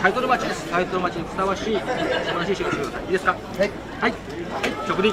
タイトルマッチです。タイトルマッチにふさわしい素晴らしい試合をしてください。いいですか？はい。はい。直撃。残り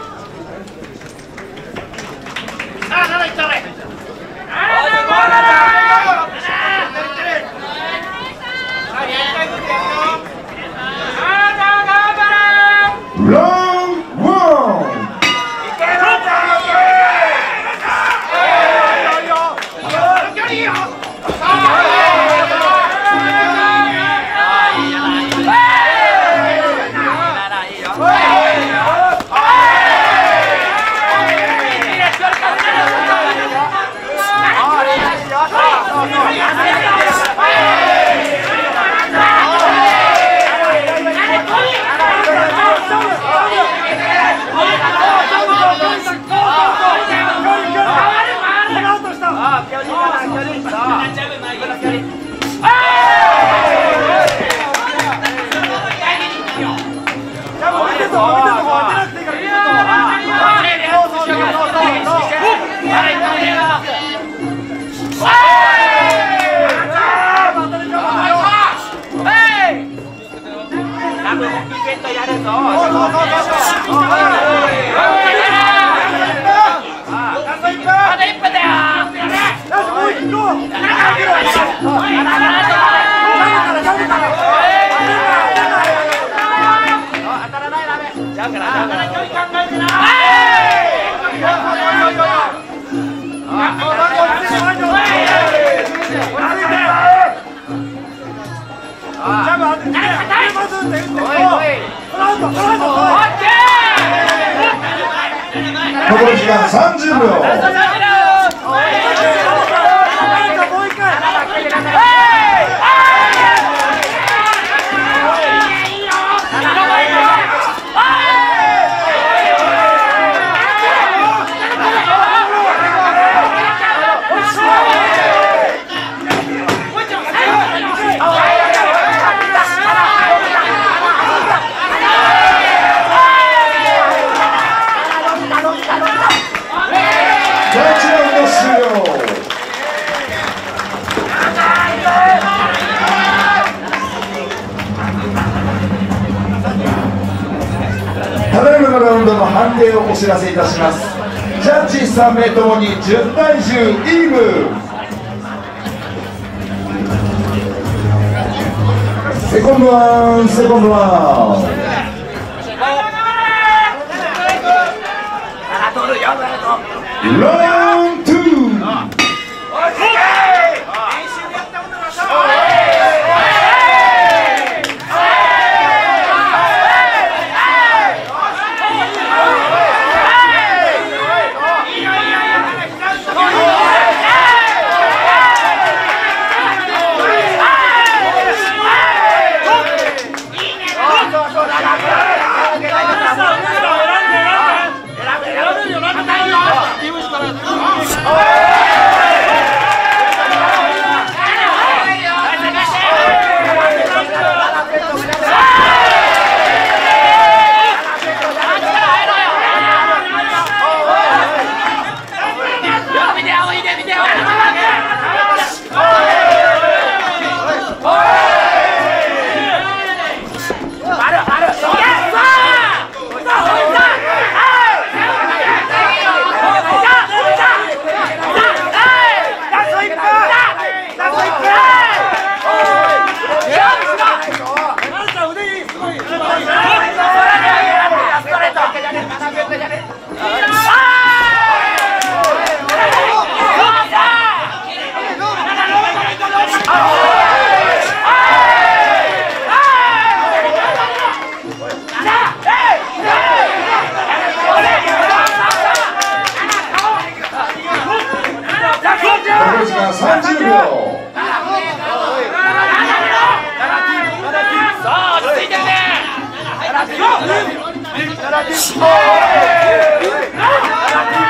時間30秒。判定をお知らせいたします。ジャッジ3名ともに10対10イーブン。セコンドワン、セコンドワン。ラウンド2。第2ラウンド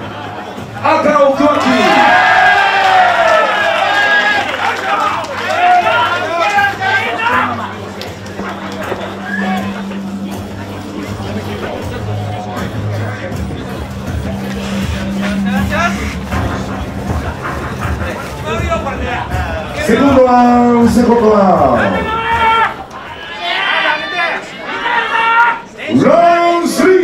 赤奥脇、segundo round, segundo round. Round 3.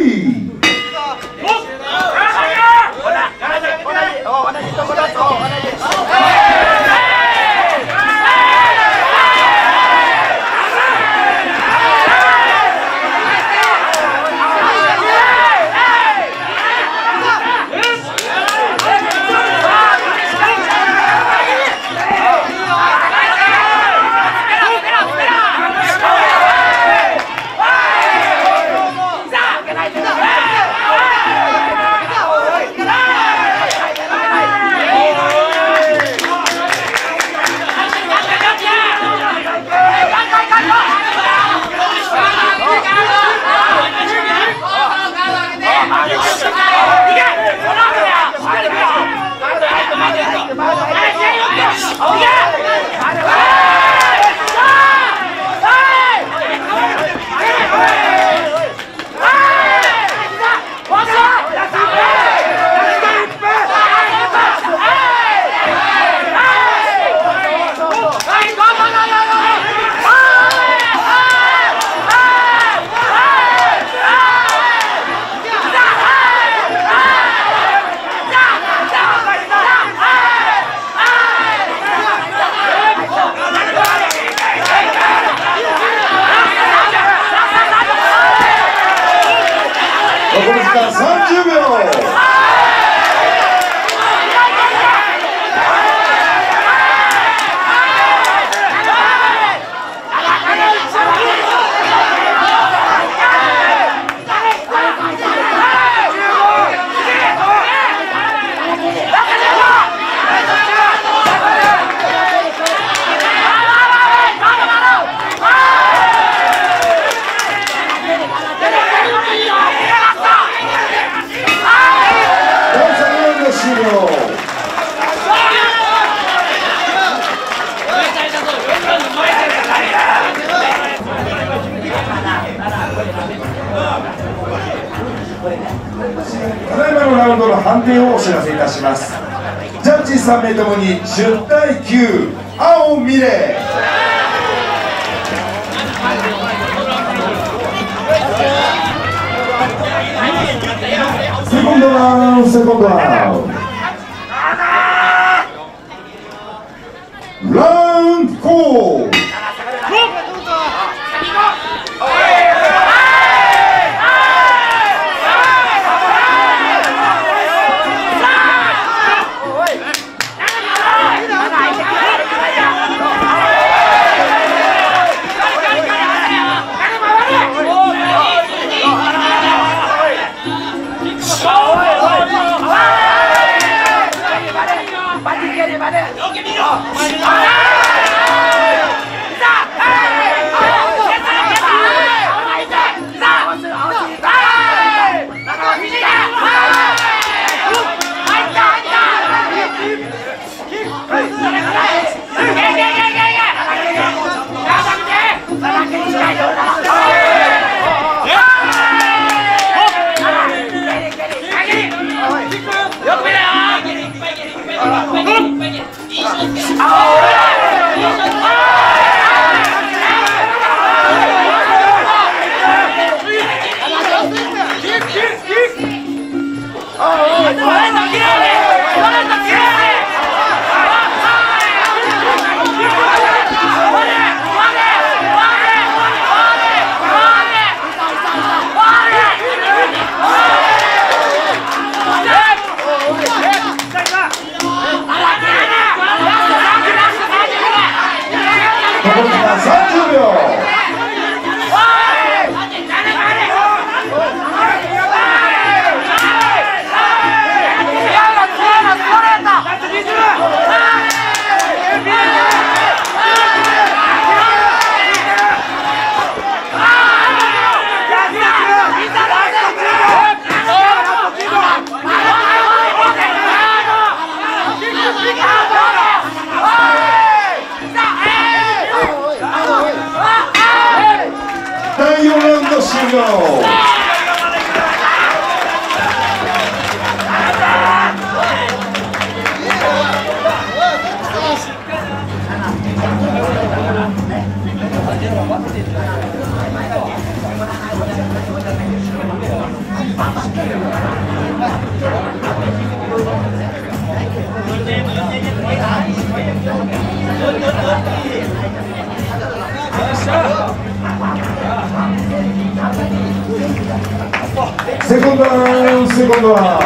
Secondo round, secondo round.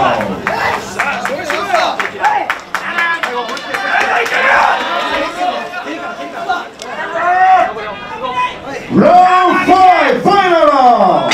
Round 5, final round.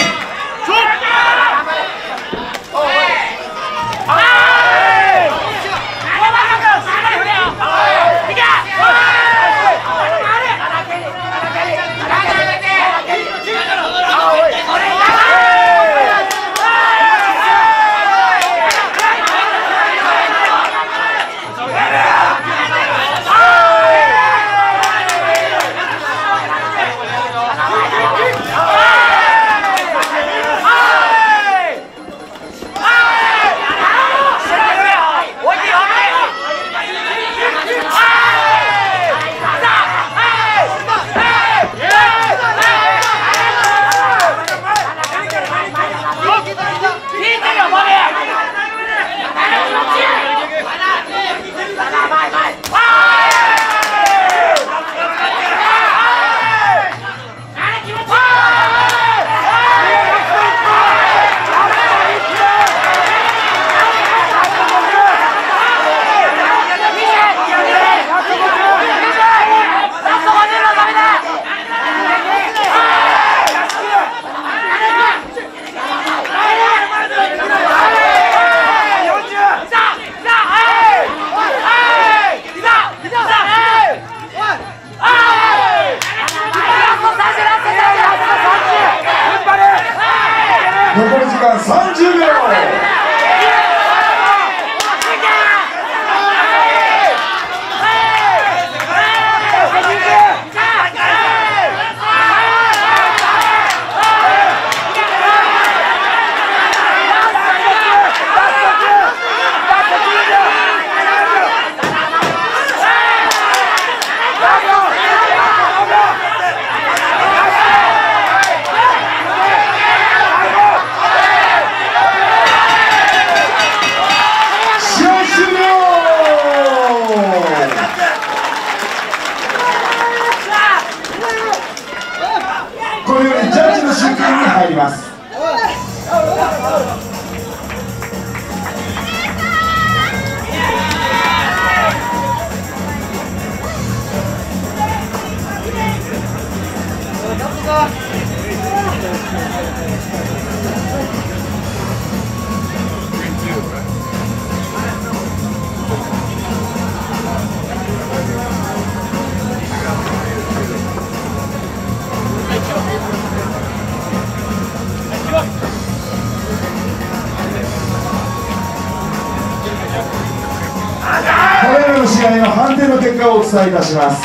お伝えいたします。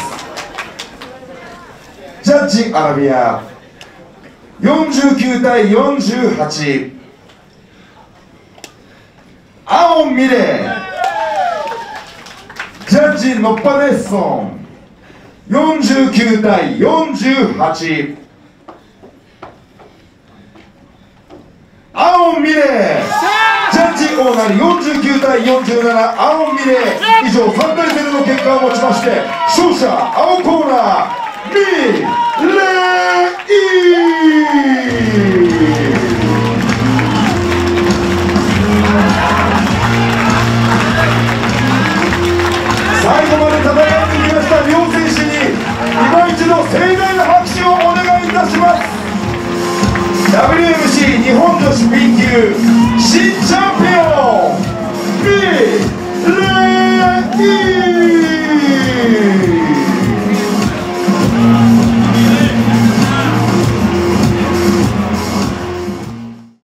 ジャッジアラビア49対48青ミレジャッジノッパレッソン49対48青ミレジャッジオーナー49対47青ミレ以上3対0の結果をもちまして勝者青コーナーミレイ最後まで戦ってきました両選手に今一度盛大な拍手をお願いいたします。WMC 日本女子 B 級新チャンピオンミレイ